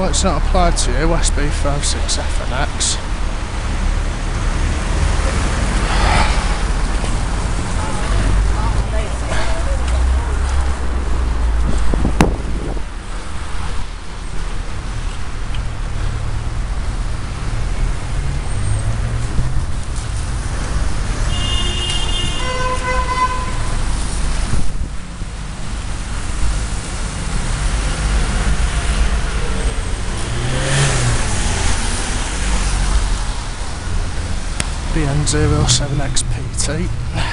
Well, it's not applied to you, SB56FNX. BN07XPT.